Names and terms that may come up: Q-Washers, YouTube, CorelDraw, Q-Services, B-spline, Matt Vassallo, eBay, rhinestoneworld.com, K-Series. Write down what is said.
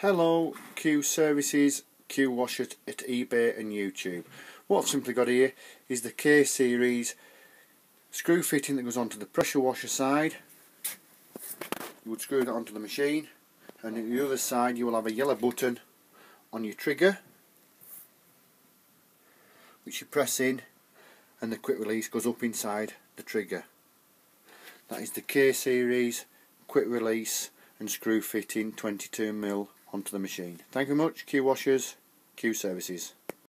Hello Q-Services, Q-Washers at eBay and YouTube. What I've simply got here is the K-Series screw fitting that goes onto the pressure washer side. You would screw that onto the machine, and on the other side you will have a yellow button on your trigger which you press in and the quick release goes up inside the trigger. That is the K-Series quick release and screw fitting 22mm onto the machine. Thank you very much, Q-Washers, Q-Services.